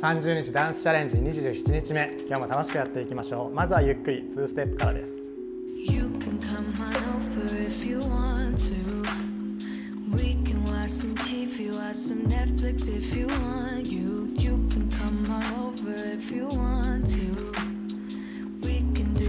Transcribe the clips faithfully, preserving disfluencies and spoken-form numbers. さんじゅうにちダンスチャレンジにじゅうななにちめ、今日も楽しくやっていきましょう。まずはゆっくりツーステップからです。早く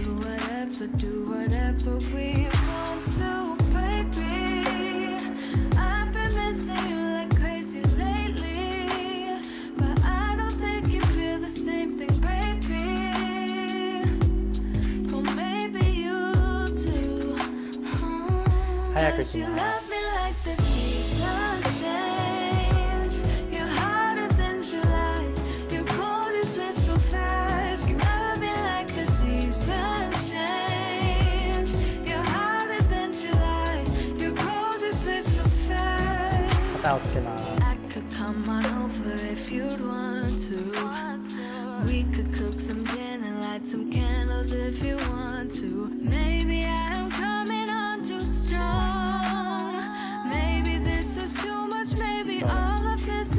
いきます。肩をつけます。フ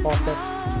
ォーステップ。もう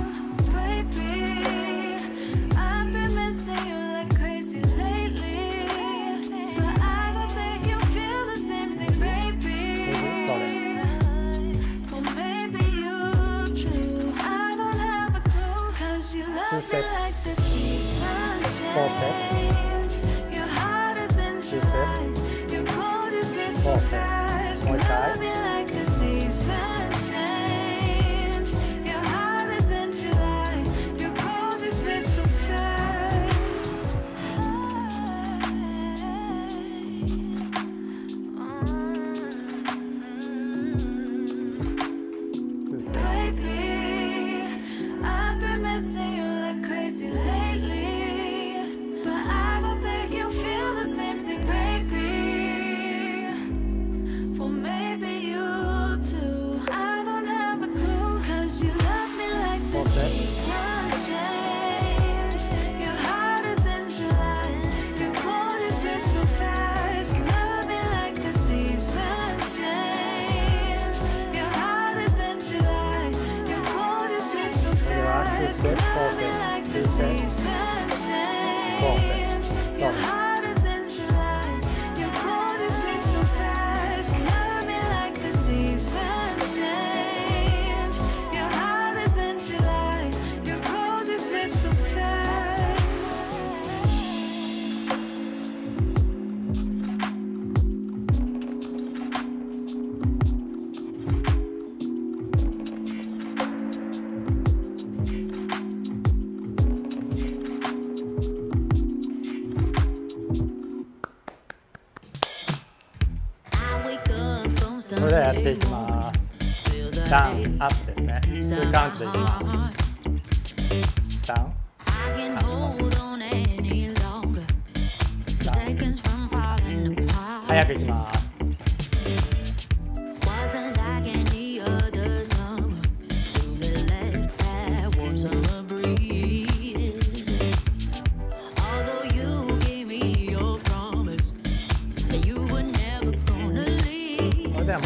一回。それではやっていきます。ダウン、アップですね。にカウントでいきます。ダウン、アップ。早くいきます。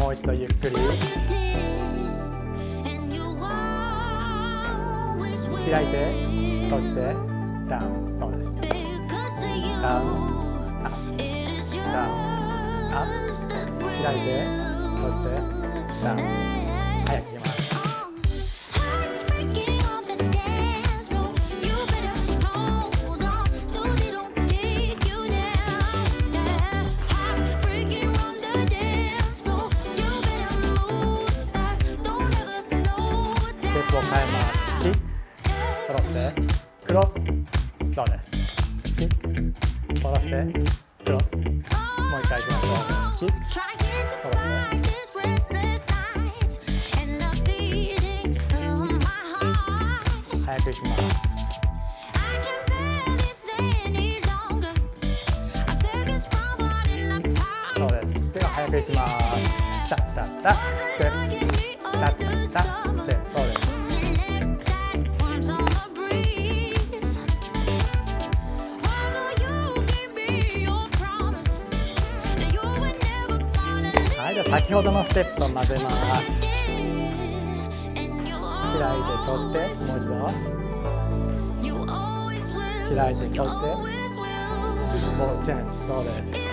もう一度ゆっくり開いて閉じてダウン。そうです。ダウン、アップ。ダウン、アップ。開いて閉じてダウン。早くいきます。クロス、そうです。キック、下ろして、クロス。もう一回いきましょう。キック、下ろして。早くいきます。そうです。では早くいきます。タッタッタッ、ステップ。タッタッタッ、ステップ。そうです。先ほどのステップと混ぜます。開いて閉じてもう一度。開いて取って自分もチェンジそうです。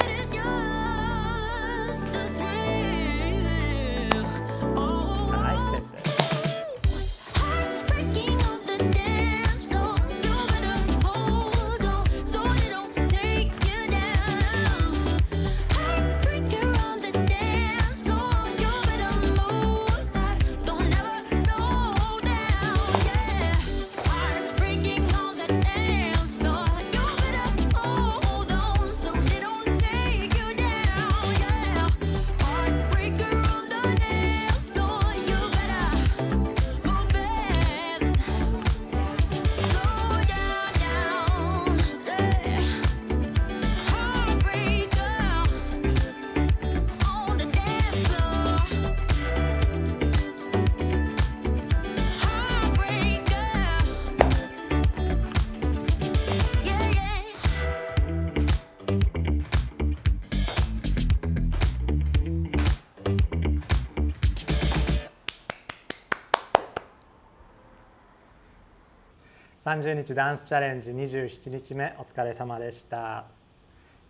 さんじゅうにちダンスチャレンジにじゅうしちにちめお疲れ様でした。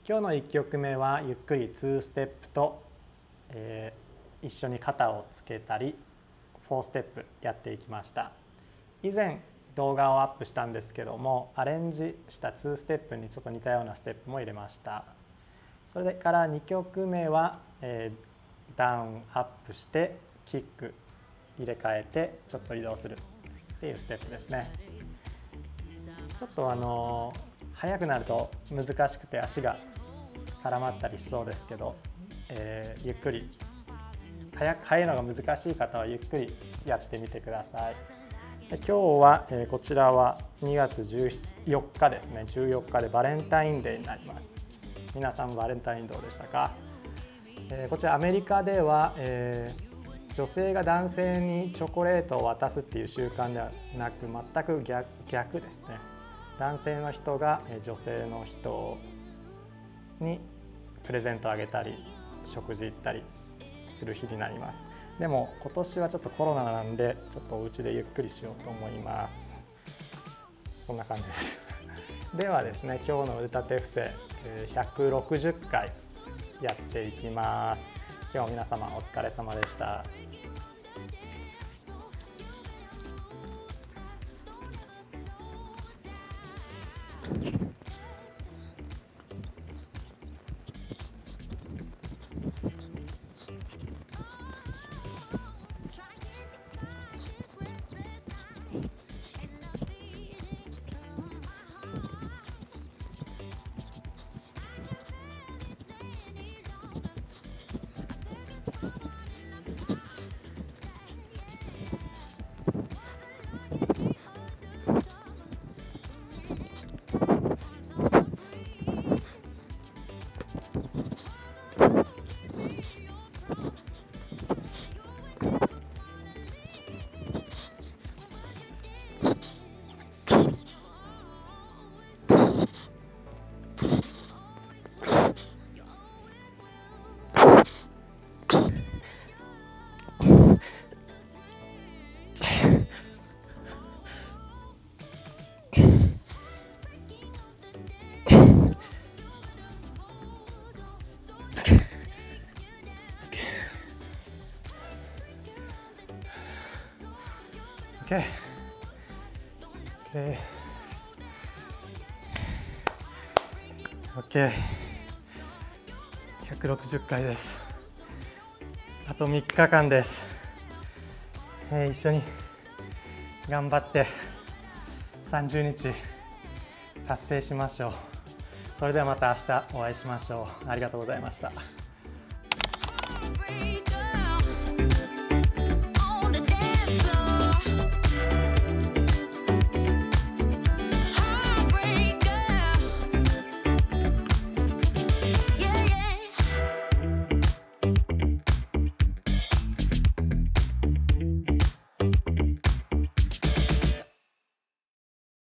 今日のいっきょくめはゆっくりツーステップと、えー、一緒に肩をつけたりフォーステップやっていきました。以前動画をアップしたんですけどもアレンジしたツーステップにちょっと似たようなステップも入れました。それからにきょくめは、えー、ダウンアップしてキック入れ替えてちょっと移動するっていうステップですね。 ちょっとあの速くなると難しくて足が絡まったりしそうですけど、えー、ゆっくり速く速いのが難しい方はゆっくりやってみてください。で今日は、えー、こちらはにがつじゅうよっかですね。じゅうよっかでバレンタインデーになります。皆さんバレンタインどうでしたか？えー、こちらアメリカでは、えー 女性が男性にチョコレートを渡すっていう習慣ではなく全く 逆, 逆ですね。男性の人が女性の人にプレゼントをあげたり食事行ったりする日になります。でも今年はちょっとコロナなんでちょっとお家でゆっくりしようと思います。そんな感じです。ではですね今日の腕立て伏せひゃくろくじゅっかいやっていきます。 今日皆様お疲れ様でした。Okay. Okay. Okay. ひゃくろくじゅっかいです。あとみっかかんです。えー、一緒に頑張ってさんじゅうにち達成しましょう。それではまた明日お会いしましょう。ありがとうございました。